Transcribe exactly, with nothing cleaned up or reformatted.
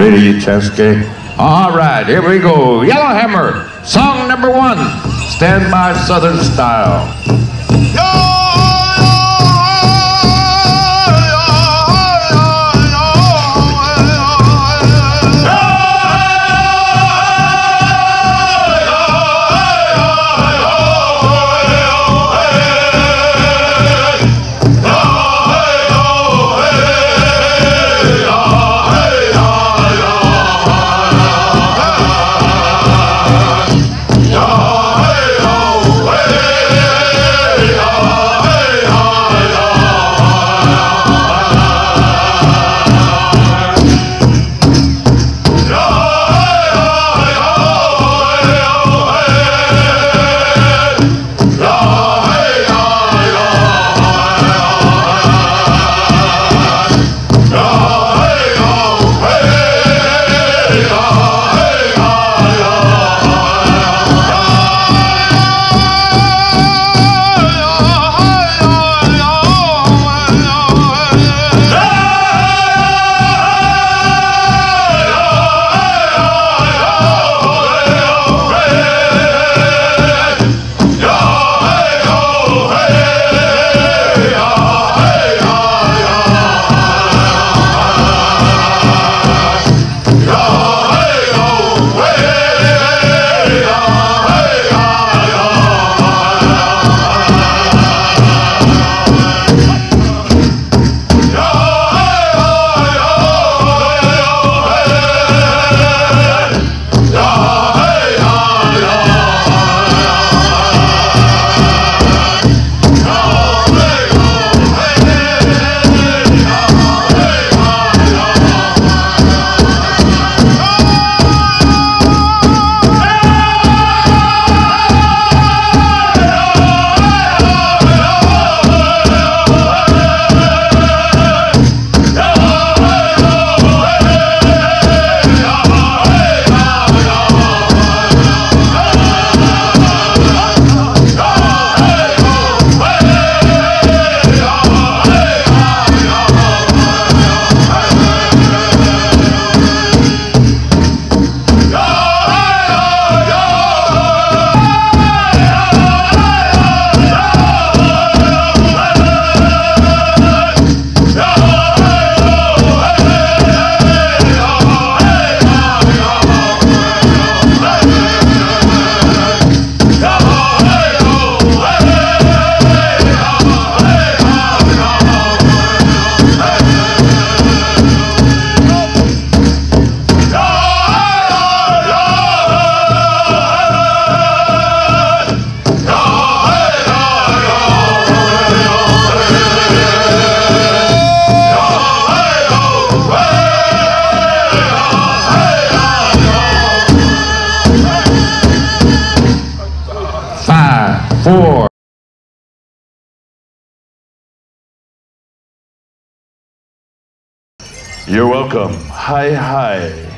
ready, Chesky? All right, here we go. Yellowhammer, song number one, Stand By Southern Style. Yo! Four. You're welcome. Hi, hi.